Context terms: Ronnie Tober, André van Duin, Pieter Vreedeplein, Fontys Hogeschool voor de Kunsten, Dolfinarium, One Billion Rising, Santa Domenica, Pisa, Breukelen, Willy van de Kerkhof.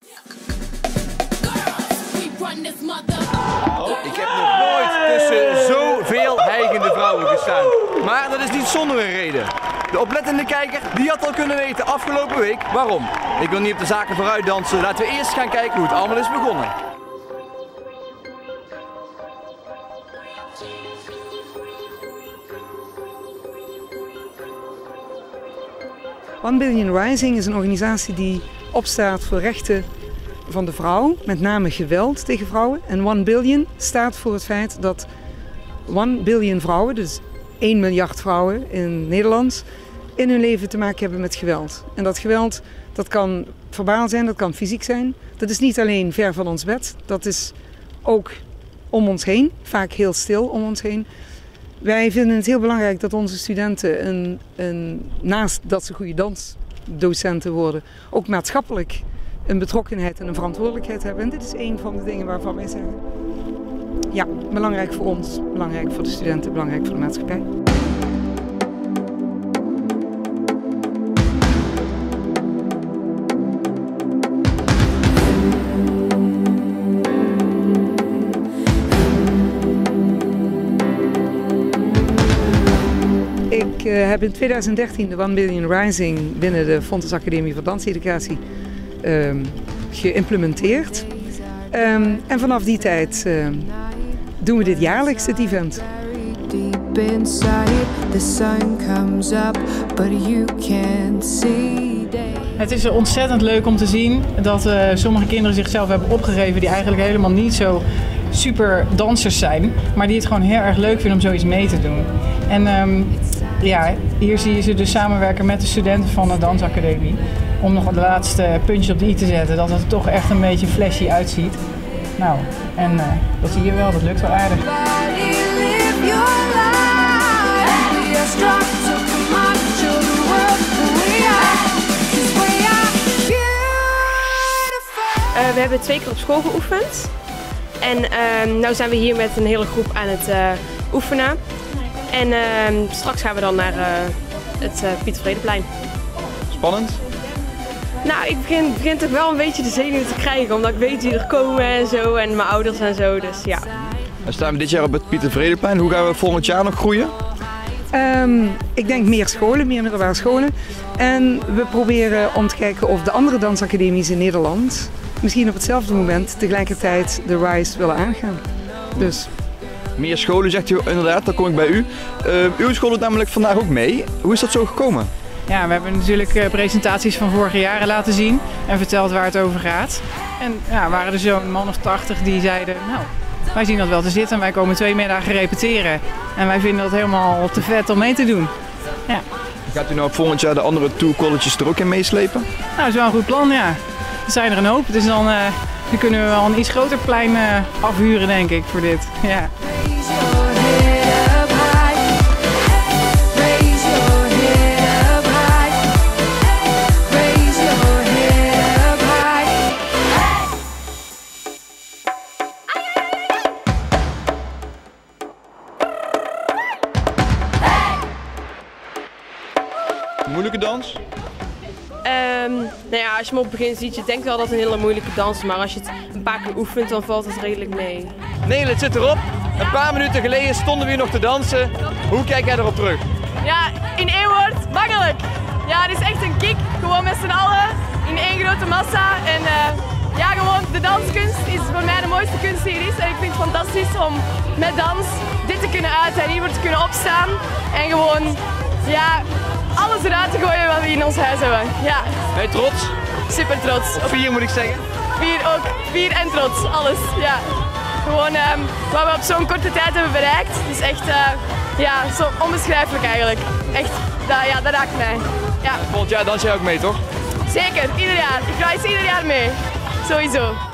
Ik heb nog nooit tussen zoveel hijgende vrouwen gestaan. Maar dat is niet zonder een reden. De oplettende kijker die had al kunnen weten afgelopen week waarom. Ik wil niet op de zaken vooruit dansen. Laten we eerst gaan kijken hoe het allemaal is begonnen. One Billion Rising is een organisatie die opstaat voor rechten van de vrouw, met name geweld tegen vrouwen. En 1 billion staat voor het feit dat 1 billion vrouwen, dus 1 miljard vrouwen in Nederland, in hun leven te maken hebben met geweld. En dat geweld, dat kan verbaal zijn, dat kan fysiek zijn. Dat is niet alleen ver van ons bed, dat is ook om ons heen, vaak heel stil om ons heen. Wij vinden het heel belangrijk dat onze studenten, naast dat ze goede dansdocenten worden, ook maatschappelijk een betrokkenheid en een verantwoordelijkheid hebben. En dit is een van de dingen waarvan wij zeggen, ja, belangrijk voor ons, belangrijk voor de studenten, belangrijk voor de maatschappij. Ik heb in 2013 de 1 Billion Rising binnen de Fontys Academie voor Danseducatie geïmplementeerd. En vanaf die tijd doen we dit jaarlijks, dit event. Het is ontzettend leuk om te zien dat sommige kinderen zichzelf hebben opgegeven die eigenlijk helemaal niet zo super dansers zijn, maar die het gewoon heel erg leuk vinden om zoiets mee te doen. En ja, hier zie je ze dus samenwerken met de studenten van de dansacademie om nog het laatste puntje op de i te zetten, dat het er toch echt een beetje flashy uitziet. Nou, en dat zie je wel, dat lukt wel aardig. We hebben 2 keer op school geoefend en nu zijn we hier met een hele groep aan het oefenen. En straks gaan we dan naar het Pieter Vreedeplein. Spannend? Nou, ik begin toch wel een beetje de zenuwen te krijgen, omdat ik weet wie er komen en zo, en mijn ouders en zo, dus ja. We staan dit jaar op het Pieter Vreedeplein. Hoe gaan we volgend jaar nog groeien? Ik denk meer scholen, meer middelbare scholen. En we proberen om te kijken of de andere dansacademies in Nederland misschien op hetzelfde moment tegelijkertijd de RISE willen aangaan. Dus. Meer scholen, zegt u inderdaad, daar kom ik bij u. Uw school doet namelijk vandaag ook mee. Hoe is dat zo gekomen? Ja, we hebben natuurlijk presentaties van vorige jaren laten zien en verteld waar het over gaat. En ja, waren er zo'n man of 80 die zeiden, nou, wij zien dat wel te zitten en wij komen 2 middagen repeteren. En wij vinden dat helemaal te vet om mee te doen. Ja. Gaat u nou volgend jaar de andere tourcolleges er ook in meeslepen? Nou, dat is wel een goed plan, ja. Er zijn er een hoop, dus dan kunnen we wel een iets groter plein afhuren, denk ik, voor dit. Ja. Moeilijke dans? Nou ja, als je hem op het begin ziet, je denkt wel dat het een hele moeilijke dans is, maar als je het een paar keer oefent, dan valt het redelijk mee. Nee, het zit erop. Een paar minuten geleden stonden we hier nog te dansen. Hoe kijk jij erop terug? Ja, in één woord, makkelijk. Ja, het is echt een kick. Gewoon met z'n allen, in één grote massa. En ja, gewoon de danskunst is voor mij de mooiste kunst die er is. En ik vind het fantastisch om met dans dit te kunnen uiten en hier te kunnen opstaan. En gewoon, ja, alles eruit te gooien wat we in ons huis hebben. Ja. Ben je trots? Super trots. Op 4 moet ik zeggen? 4 ook. 4 en trots. Alles. Ja. Gewoon wat we op zo'n korte tijd hebben bereikt. Het is echt ja, zo onbeschrijfelijk eigenlijk. Echt, ja, dat raakt mij. Ja. Volgend jaar dans jij ook mee, toch? Zeker. Ieder jaar. Ik reis ieder jaar mee. Sowieso.